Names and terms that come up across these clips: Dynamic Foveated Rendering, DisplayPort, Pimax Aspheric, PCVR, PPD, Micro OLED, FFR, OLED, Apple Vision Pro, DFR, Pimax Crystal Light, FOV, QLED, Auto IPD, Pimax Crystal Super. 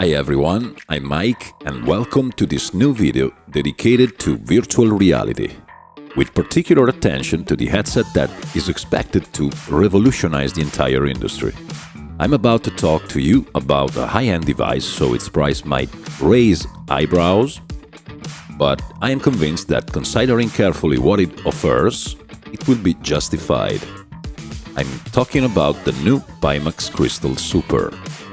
Hi everyone, I'm Mike and welcome to this new video dedicated to virtual reality, with particular attention to the headset that is expected to revolutionize the entire industry. I'm about to talk to you about a high-end device, so its price might raise eyebrows, but I am convinced that considering carefully what it offers, it will be justified. I'm talking about the new Pimax Crystal Super. Pfft.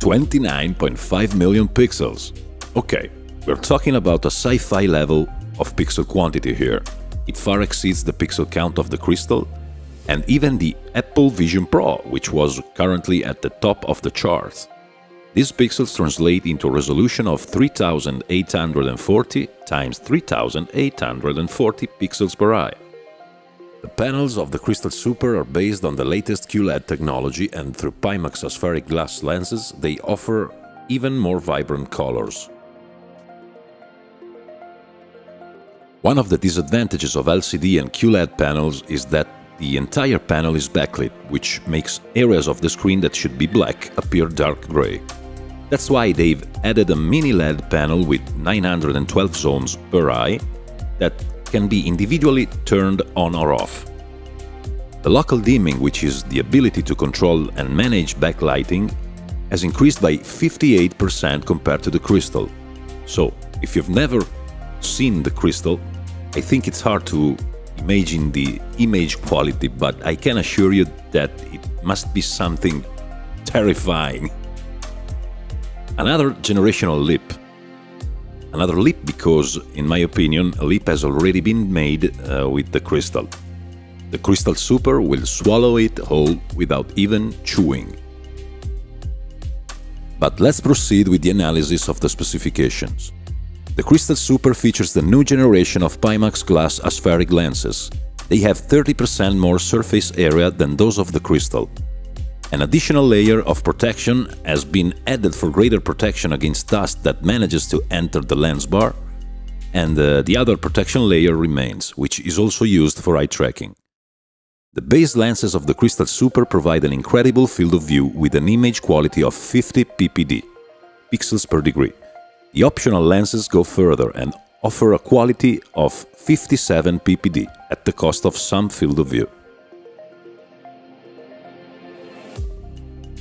29.5 million pixels. Okay, we're talking about a sci-fi level of pixel quantity here. It far exceeds the pixel count of the Crystal and even the Apple Vision Pro, which was currently at the top of the charts. These pixels translate into a resolution of 3840 times 3840 pixels per eye. The panels of the Crystal Super are based on the latest QLED technology, and through Pimax Aspheric glass lenses they offer even more vibrant colors. One of the disadvantages of LCD and QLED panels is that the entire panel is backlit, which makes areas of the screen that should be black appear dark gray. That's why they've added a mini LED panel with 912 zones per eye that can be individually turned on or off. The local dimming, which is the ability to control and manage backlighting, has increased by 58% compared to the Crystal. So, if you've never seen the Crystal, I think it's hard to imagine the image quality, but I can assure you that it must be something terrifying. Another generational leap. Another leap because, in my opinion, a leap has already been made with the Crystal. The Crystal Super will swallow it whole without even chewing. But let's proceed with the analysis of the specifications. The Crystal Super features the new generation of Pimax glass aspheric lenses. They have 30% more surface area than those of the Crystal. An additional layer of protection has been added for greater protection against dust that manages to enter the lens bar, and the other protection layer remains, which is also used for eye tracking. The base lenses of the Crystal Super provide an incredible field of view with an image quality of 50 PPD, pixels per degree. The optional lenses go further and offer a quality of 57 PPD at the cost of some field of view.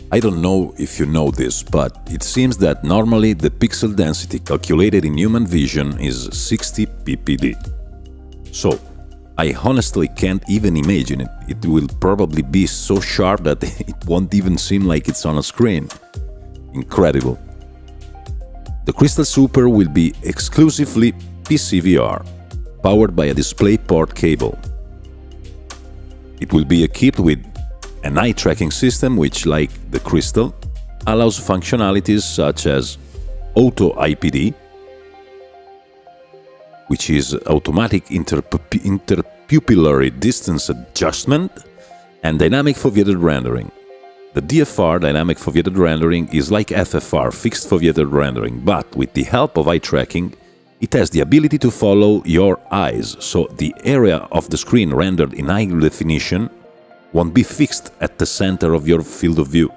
I don't know if you know this, but it seems that normally the pixel density calculated in human vision is 60 PPD. So, I honestly can't even imagine it. It will probably be so sharp that it won't even seem like it's on a screen. Incredible. The Crystal Super will be exclusively PCVR, powered by a DisplayPort cable. It will be equipped with an eye-tracking system which, like the Crystal, allows functionalities such as Auto IPD, which is automatic interpupillary distance adjustment, and Dynamic Foveated Rendering. The DFR, Dynamic Foveated Rendering, is like FFR, Fixed Foveated Rendering, but with the help of eye tracking, it has the ability to follow your eyes, so the area of the screen rendered in high definition won't be fixed at the center of your field of view,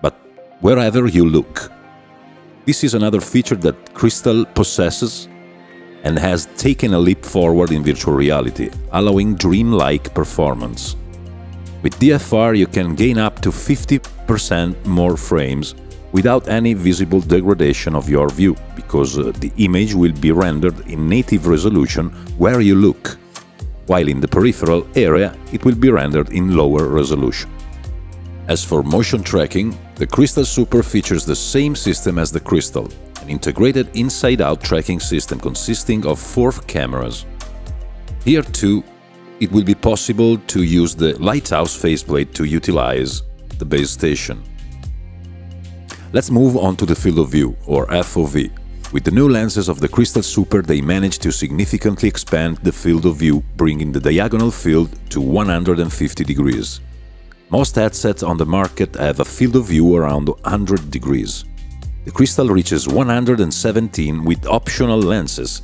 but wherever you look. This is another feature that Crystal possesses and has taken a leap forward in virtual reality, allowing dreamlike performance. With DFR you can gain up to 50% more frames without any visible degradation of your view, because the image will be rendered in native resolution where you look, while in the peripheral area it will be rendered in lower resolution. As for motion tracking, the Crystal Super features the same system as the Crystal, an integrated inside-out tracking system consisting of 4 cameras. Here too, it will be possible to use the lighthouse faceplate to utilize the base station. Let's move on to the field of view, or FOV. With the new lenses of the Crystal Super, they managed to significantly expand the field of view, bringing the diagonal field to 150 degrees. Most headsets on the market have a field of view around 100 degrees. The Crystal reaches 117 with optional lenses.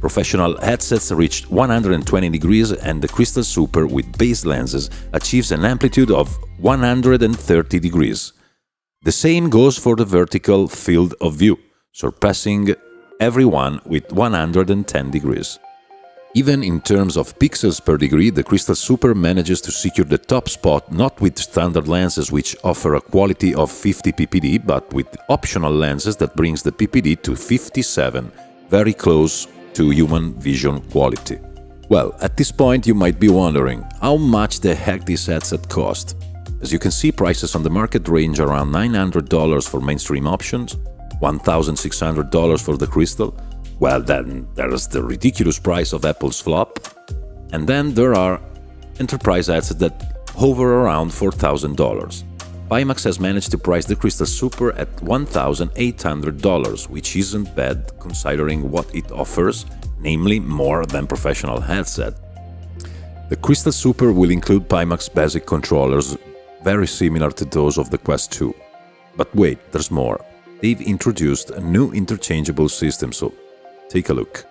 Professional headsets reached 120 degrees, and the Crystal Super with base lenses achieves an amplitude of 130 degrees. The same goes for the vertical field of view, surpassing everyone with 110 degrees. Even in terms of pixels per degree, the Crystal Super manages to secure the top spot not with standard lenses which offer a quality of 50 PPD, but with optional lenses that brings the PPD to 57, very close to human vision quality. Well, at this point you might be wondering, how much the heck this headset cost? As you can see, prices on the market range around $900 for mainstream options, $1,600 for the Crystal. Well, then there's the ridiculous price of Apple's flop, and then there are enterprise headsets that hover around $4,000. Pimax has managed to price the Crystal Super at $1,800, which isn't bad considering what it offers, namely more than professional headset. The Crystal Super will include Pimax basic controllers, very similar to those of the Quest 2. But wait, there's more. They've introduced a new interchangeable system, so take a look.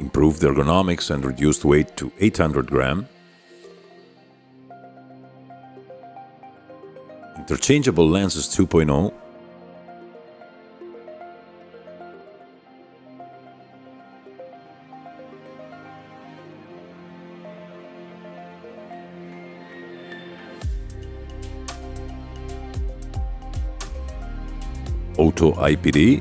Improved ergonomics and reduced weight to 800 grams. Interchangeable lenses 2.0. Auto IPD,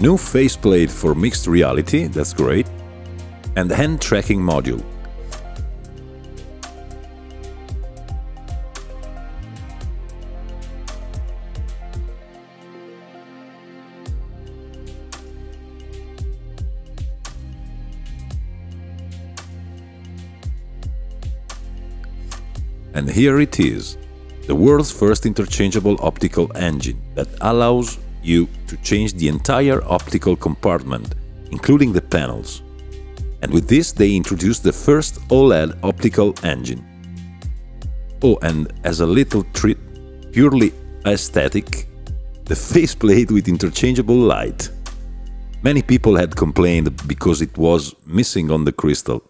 new faceplate for mixed reality, that's great, and hand tracking module. And here it is, the world's first interchangeable optical engine that allows you to change the entire optical compartment, including the panels. And with this, they introduced the first OLED optical engine. Oh, and as a little treat, purely aesthetic, the faceplate with interchangeable light. Many people had complained because it was missing on the Crystal,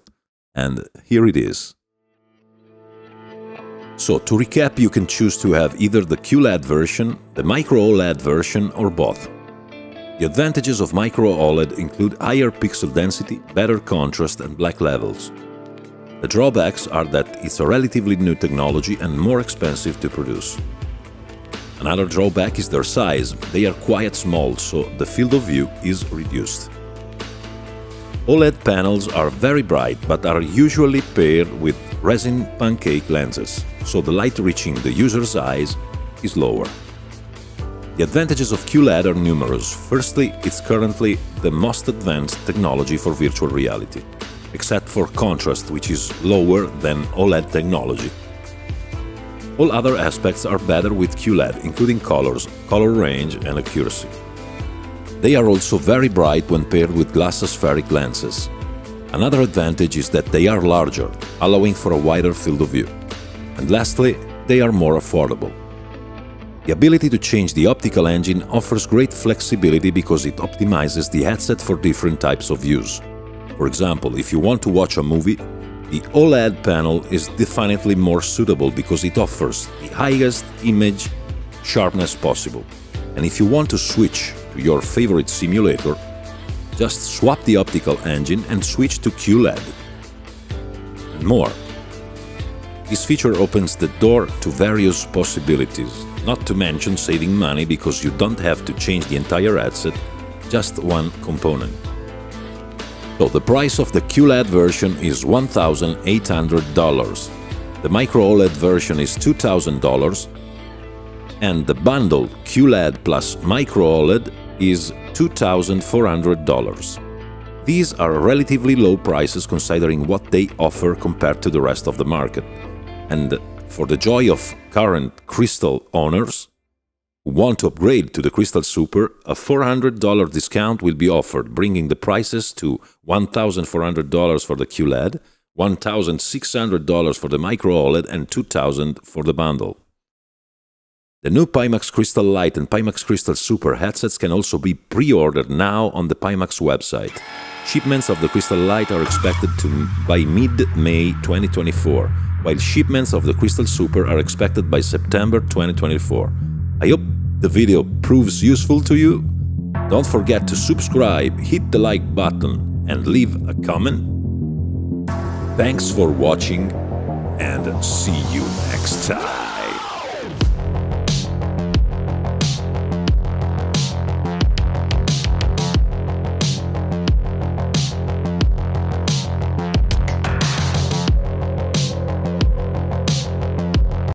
and here it is. So, to recap, you can choose to have either the QLED version, the Micro OLED version, or both. The advantages of Micro OLED include higher pixel density, better contrast and black levels. The drawbacks are that it's a relatively new technology and more expensive to produce. Another drawback is their size. They are quite small, so the field of view is reduced. OLED panels are very bright, but are usually paired with resin pancake lenses, so the light reaching the user's eyes is lower. The advantages of QLED are numerous. Firstly, it's currently the most advanced technology for virtual reality, except for contrast, which is lower than OLED technology. All other aspects are better with QLED, including colors, color range and accuracy. They are also very bright when paired with glass aspheric lenses. Another advantage is that they are larger, allowing for a wider field of view. And lastly, they are more affordable. The ability to change the optical engine offers great flexibility because it optimizes the headset for different types of use. For example, if you want to watch a movie, the OLED panel is definitely more suitable because it offers the highest image sharpness possible. And if you want to switch to your favorite simulator, just swap the optical engine and switch to QLED. And more. This feature opens the door to various possibilities Not to mention saving money because you don't have to change the entire headset, just one component. So the price of the QLED version is $1,800, the Micro OLED version is $2,000, and the bundled QLED plus Micro OLED is $2,400. These are relatively low prices considering what they offer compared to the rest of the market. And for the joy of current Crystal owners who want to upgrade to the Crystal Super, a $400 discount will be offered, bringing the prices to $1,400 for the QLED, $1,600 for the Micro OLED, and $2,000 for the bundle. The new Pimax Crystal Light and Pimax Crystal Super headsets can also be pre-ordered now on the Pimax website. Shipments of the Crystal Light are expected by mid-May 2024, while shipments of the Crystal Super are expected by September 2024. I hope the video proves useful to you. Don't forget to subscribe, hit the like button, and leave a comment. Thanks for watching, and see you next time.